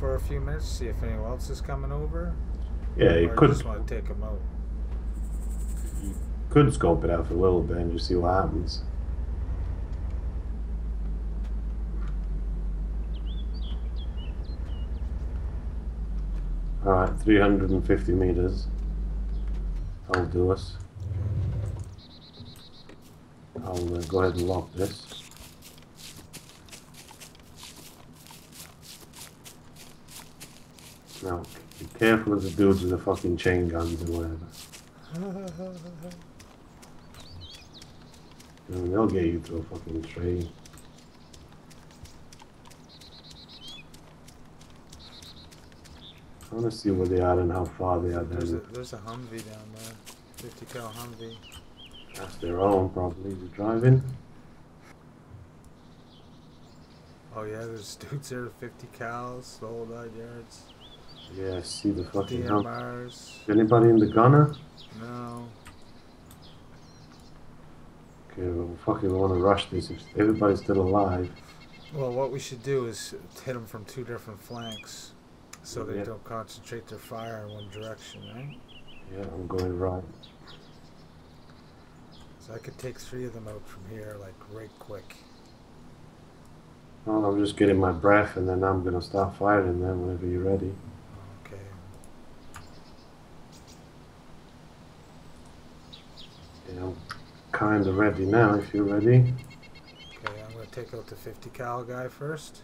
for a few minutes, see if anyone else is coming over? Yeah, you could. Just want to take them out. You could scope it out for a little bit and just see what happens. Alright, 350 meters. That'll do us. I'll go ahead and lock this. Now, be careful of the dudes with the fucking chain guns or whatever. And they'll get you to a fucking tree. I want to see where they are and how far they are. There's a Humvee down there. 50 cal Humvee. That's their own, probably. They're driving. Oh yeah, there's dudes there. 50 cals, the whole 9 yards. Yeah, I see the fucking DMRs. Is anybody in the gunner? No. Okay, well, we fucking want to rush this. If everybody's still alive. Well, what we should do is hit them from 2 different flanks. So they don't concentrate their fire in one direction, right? Yeah, I'm going right. So I could take 3 of them out from here, like, right quick. Well, I'm just getting my breath, and then I'm going to start firing them whenever you're ready. Okay. Yeah, I'm kind of ready now, if you're ready. Okay, I'm going to take out the 50 cal guy first.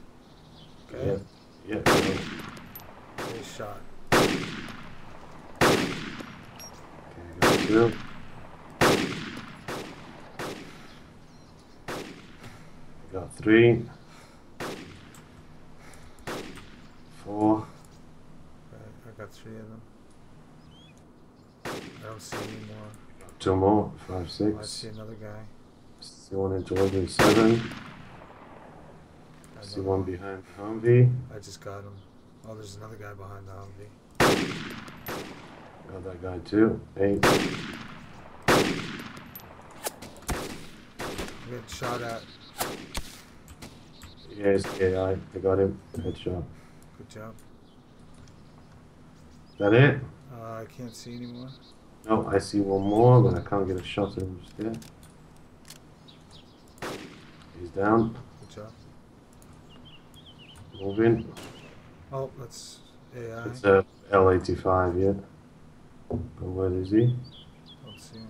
Okay. Yeah, yeah. Nice shot. Okay, got you. Got 3, 4. I got 3 of them. I don't see any more. Got 2 more, 5, 6. Oh, I see another guy. See one in Jordan 7. I see one behind the Humvee. I just got him. Oh, there's another guy behind the Humvee. Got that guy too. 8. Good shot at. Yes, AI. I got him. Headshot. Good job. Is that it? I can't see anymore. No, I see one more, but I can't get a shot at him. Just there. He's down. Good job. Moving. Oh, that's AI. It's a L85, yeah. But where is he? Don't see him.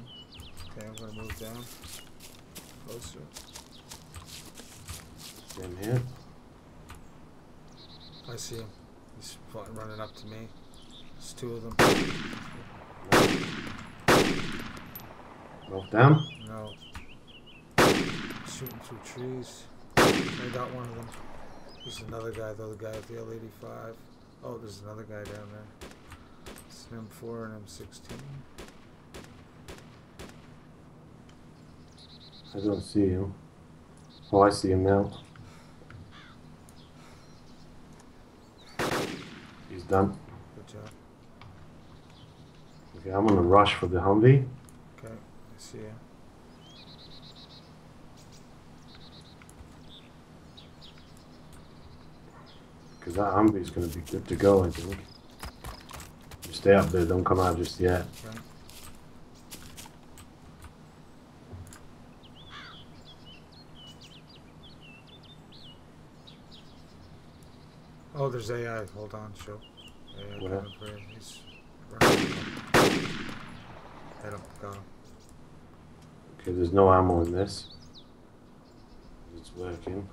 Okay, I'm going to move down. Closer. See him here? I see him. He's running up to me. There's 2 of them. Both down? No. Shooting through trees. I got one of them. There's another guy though, the guy at the L85. Oh, there's another guy down there. It's an M4 and M16. I don't see him. Oh, I see him now. He's done. Good job. Okay, I'm gonna rush for the Humvee. Okay, I see him. Because that Humvee's going to be good to go, I think. You stay up there, don't come out just yet. Okay. Oh, there's AI. Hold on, show. AI coming for him. He's running. I don't got him. Okay, there's no ammo in this. It's working.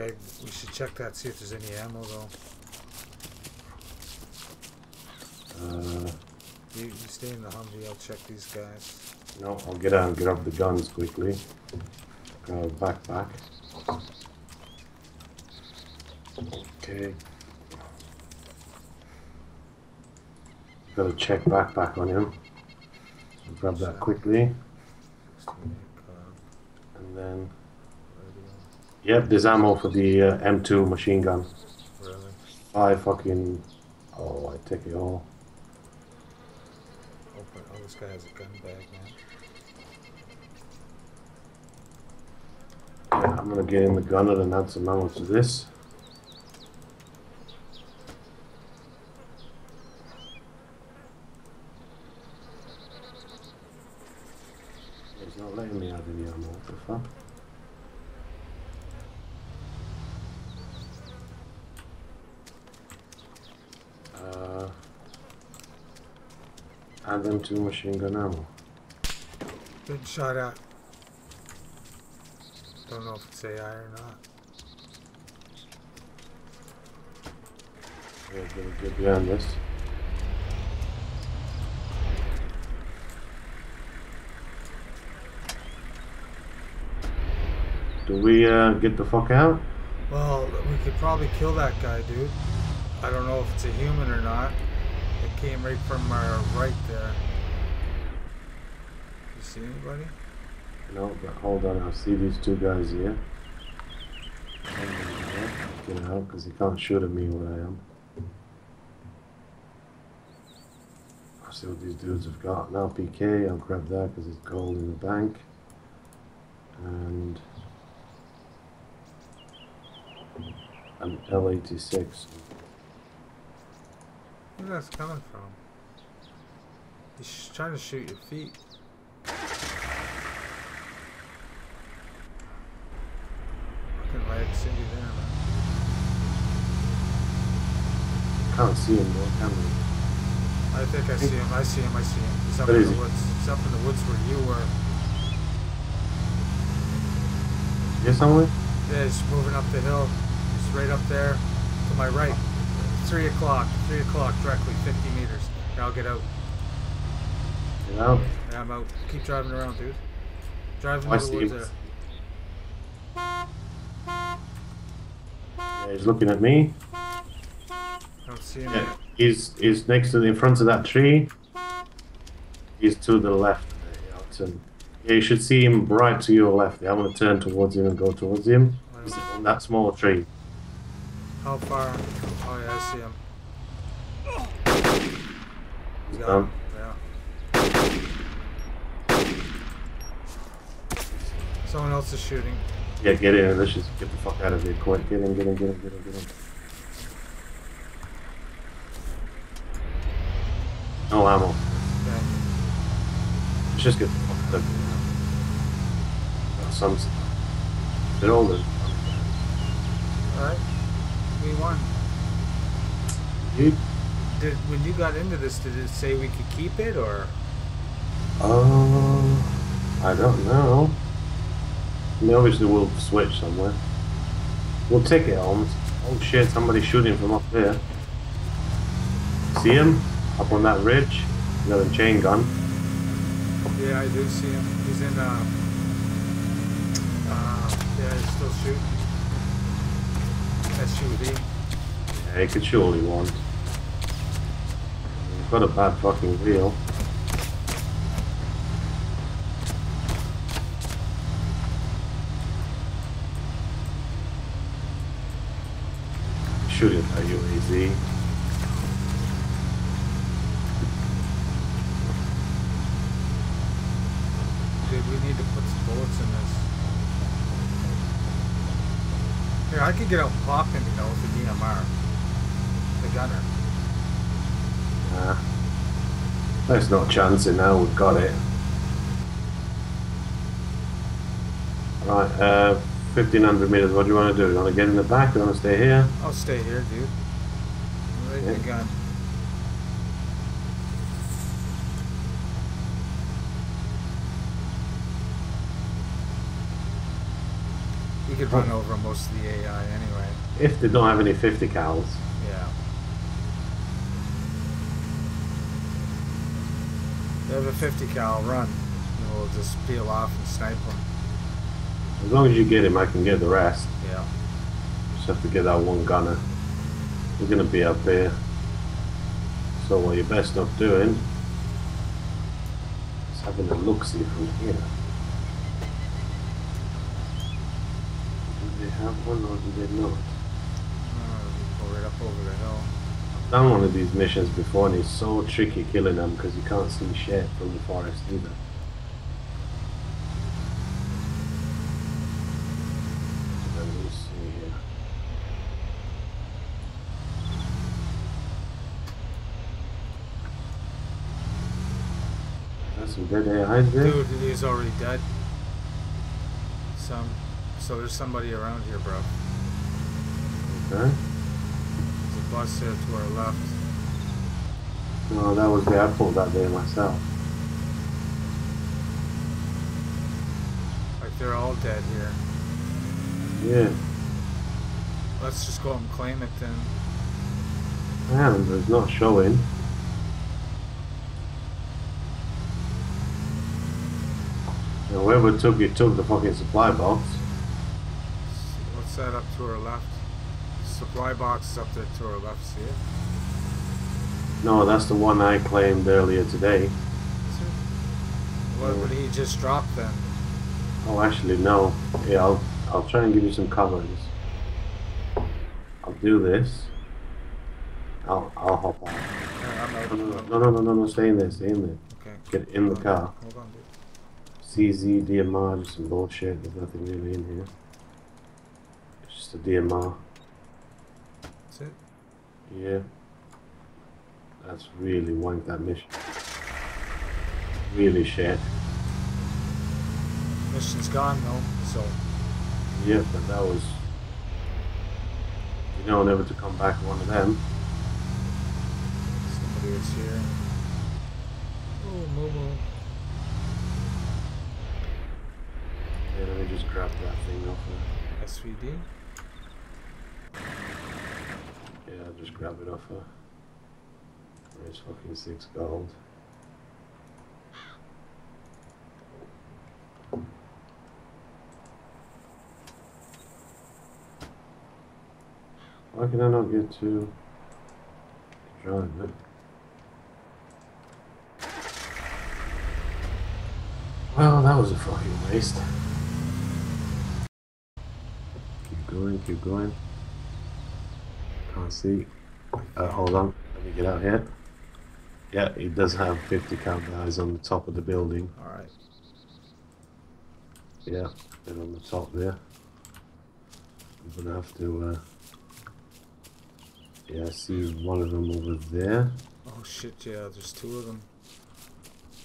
Okay, we should check that, see if there's any ammo though. You stay in the Humvee, I'll check these guys. No, I'll get out and grab the guns quickly. Backpack. Okay. Gotta check backpack on him. I'll grab that quickly. And then... Yep, there's ammo for the M2 machine gun. Really? I fucking... Oh, I take it all. Open. Oh, this guy has a gun bag now. Yeah, I'm gonna get in the gunner and add some ammo to this. Wladimira Mołotowa. Add them to machine gun ammo. Been shot at. Don't know if it's AI or not. We're gonna get behind this. Do we get the fuck out? Well, we could probably kill that guy, dude. I don't know if it's a human or not. It came right from our right there. You see anybody? No, but hold on. I see these two guys here. Get out, because he can't shoot at me where I am. I'll see what these dudes have got. Now PK, I'll grab that because it's gold in the bank. And an L86. Where that's coming from? He's trying to shoot your feet. Fucking legs in you there, man. Can't see him though, can we? I think I see him, I see him, I see him. He's up in the woods. He's up in the woods where you were. You're somewhere? Yeah, he's moving up the hill. He's right up there to my right. 3 o'clock. 3 o'clock directly, 50 meters. Yeah, I'll get out. Get out? Yeah, I'm out. Keep driving around, dude. Driving over the woods there. Yeah, he's looking at me. I don't see him yet. He's next to the, in front of that tree. He's to the left. Yeah, you should see him right to your left. Yeah, I'm going to turn towards him and go towards him. He's on that small tree. How far? Oh yeah, I see him. He's down. Yeah. Someone else is shooting. Yeah, get in. Let's just get the fuck out of here quick. Get in, get in, get in, get in, get in. No ammo. Okay. It's just good. Some they're all the. Alright. We won. Dude. Did when you got into this, did it say we could keep it or? I don't know. I mean, obviously we'll switch somewhere. We'll take it on. Oh shit, somebody's shooting from up there. See him? Up on that ridge, you got a chain gun. Yeah, I do see him. He's in, yeah, he's still shooting. SUV. Yeah, he could surely want. He's got a bad fucking wheel. Shoot it at UAZ. We need to put some bullets in this. Here, I could get out and pop him, you know, with the DMR. The gunner. Nah. There's no chance in now, we've got it. Right, 1500 meters, what do you want to do? You want to get in the back, or you want to stay here? I'll stay here, dude. Where's the gun? You could run over most of the AI anyway. If they don't have any 50 cals. Yeah. They have a 50 cal run. And we'll just peel off and snipe them. As long as you get him, I can get the rest. Yeah. Just have to get that one gunner. We're going to be up here. So what you're best off doing is having a look-see from here. Have one or do they not? Go right up over the hill. I've done one of these missions before and it's so tricky killing them because you can't see shit from the forest either. Let me see here. That's some dead AIs there. Dude, he's already dead. some. So there's somebody around here, bro. Okay. There's a bus here to our left. No, that was the I pulled that day myself. Like they're all dead here. Yeah. Let's just go and claim it then. Man, there's not showing. And whoever took it took the fucking supply box. What's that up to our left? Supply box is up there to our left, see it? No, that's the one I claimed earlier today. Is it? What would he just drop then? Oh, actually, no. Yeah, I'll try and give you some covers. I'll do this. I'll hop on. No, stay in there. Okay. Get in the car. Hold on, dude. CZ, DMR, just some bullshit. There's nothing really in here. It's just a DMR. That's it? Yeah. That's really wank, that mission. Really shit. Mission's gone though, so... Yeah, but that was... You know never to come back one of them. Somebody is here. Oh, mobile. Yeah, let me just grab that thing off her. SVD? Yeah, I'll just grab it off her. There's fucking 6 gold. Why can I not get to drive it? Well, that was a fucking waste. Keep going. Can't see. Hold on. Let me get out here. Yeah, it does have 50 count guys on the top of the building. Alright. Yeah, they're on the top there. I'm gonna have to, yeah, I see one of them over there. Oh shit, yeah, there's 2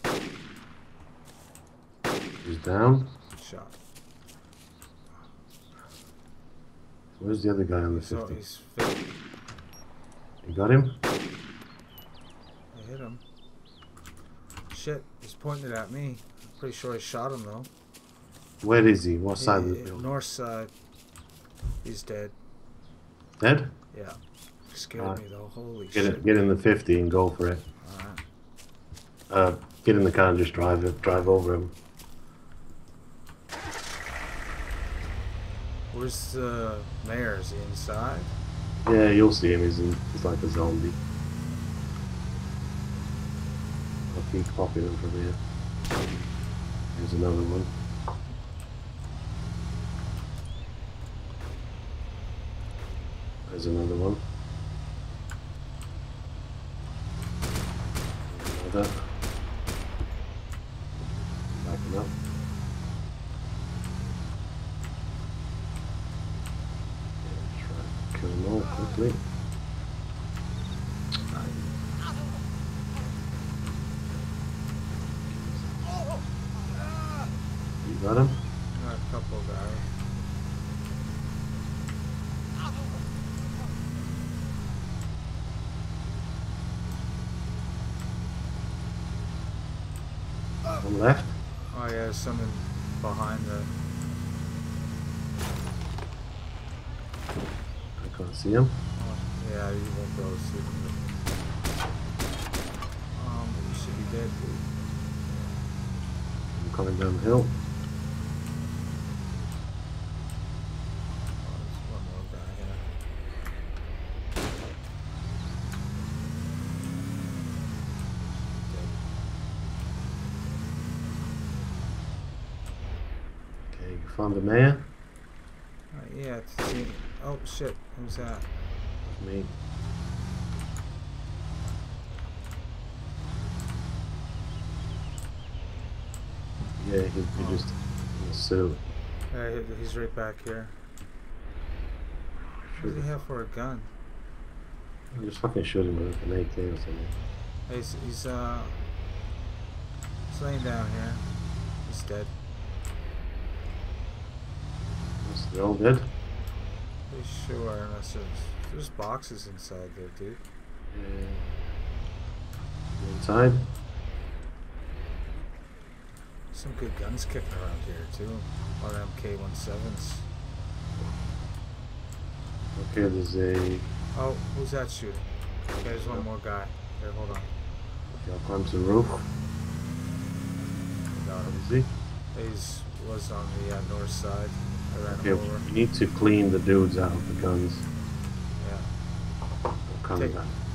of them. He's down. Shot. Where's the other guy on the 50? He's 50. You got him? Hit him. Shit, he's pointing it at me. I'm pretty sure I shot him though. Where is he? What side of the building? North side. He's dead. Dead? Yeah. Scared me though. Holy shit. Get in the 50 and go for it. Alright. Get in the car and just drive over him. Where's the mayor? Is he inside? Yeah, you'll see him. He's like a zombie. Keep popping them from here. Here's another one. There's another one. Another. Backing up. Yeah, try to kill them all quickly. Got him? Got a couple guys. One left? Oh yeah, there's someone behind the... I can't see him. Oh, yeah, you won't go see him. You should be dead, dude. I'm coming down the hill. Found the mayor? Yeah, it's me. Oh shit, who's that? Me. Yeah, he just in the suit. Yeah, he's right back here. What does he have for a gun? I'm just fucking shooting him with an AK or something. He's laying down here. He's dead. Still dead? Pretty sure, unless there's boxes inside there, dude. Yeah. Inside? Some good guns kicking around here, too. A lot of MK17s. Okay, there's a... Oh, who's that shooting? Okay, there's one more guy. Here, hold on. Okay, I'll climb to the roof. Easy. He's was on the north side. I ran him over. We need to clean the dudes out of the guns. Yeah.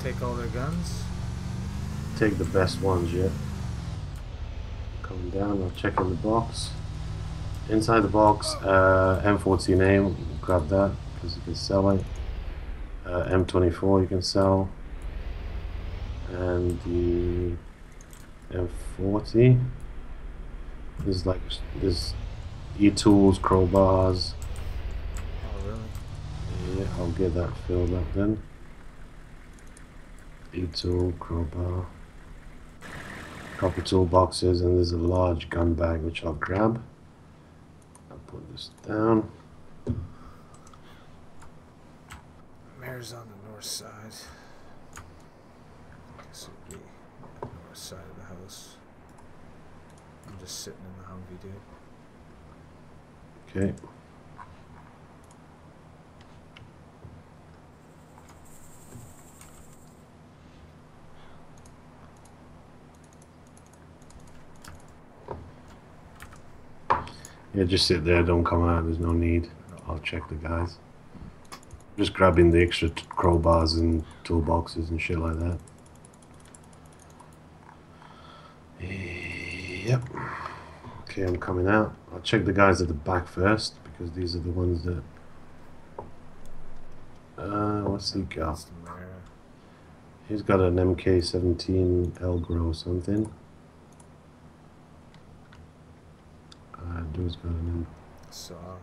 Take all their guns? Take the best ones, yeah. Coming down, I'll check in the box. Inside the box, M14A, we'll grab that because you can sell it. M24 you can sell. And the M40. There's like E-tools, crowbars. Oh really? Yeah, I'll get that filled up then. E-tool, crowbar, couple toolboxes, and there's a large gun bag which I'll grab. I'll put this down. Mare's on the north side. I guess it would be the north side of the house. I'm just sitting in the Humvee, dude. Okay. Yeah, just sit there, don't come out, there's no need. I'll check the guys. Just grabbing the extra crowbars and toolboxes and shit like that. Yep. Okay, I'm coming out. I'll check the guys at the back first because these are the ones that. What's he got? He's got an MK17 Elgro or something. Dude's got an SAW.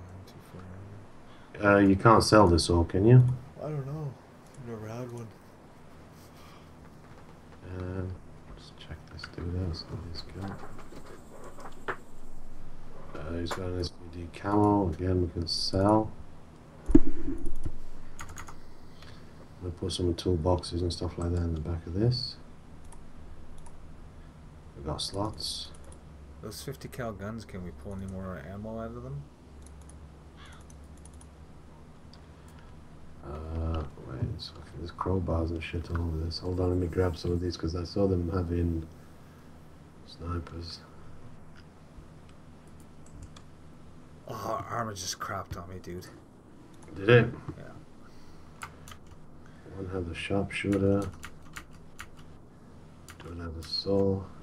You can't sell this all, can you? I don't know. I've never had one. Let's check this dude out. So he's got. He's got an SPD camo, again we can sell. We'll put some toolboxes and stuff like that in the back of this. We've got slots. Those 50 cal guns, can we pull any more ammo out of them? Wait, there's crowbars and shit all over this. Hold on, let me grab some of these because I saw them having snipers. Oh, armor just crapped on me, dude. Did it? Yeah. One had the sharpshooter. Don't have the soul.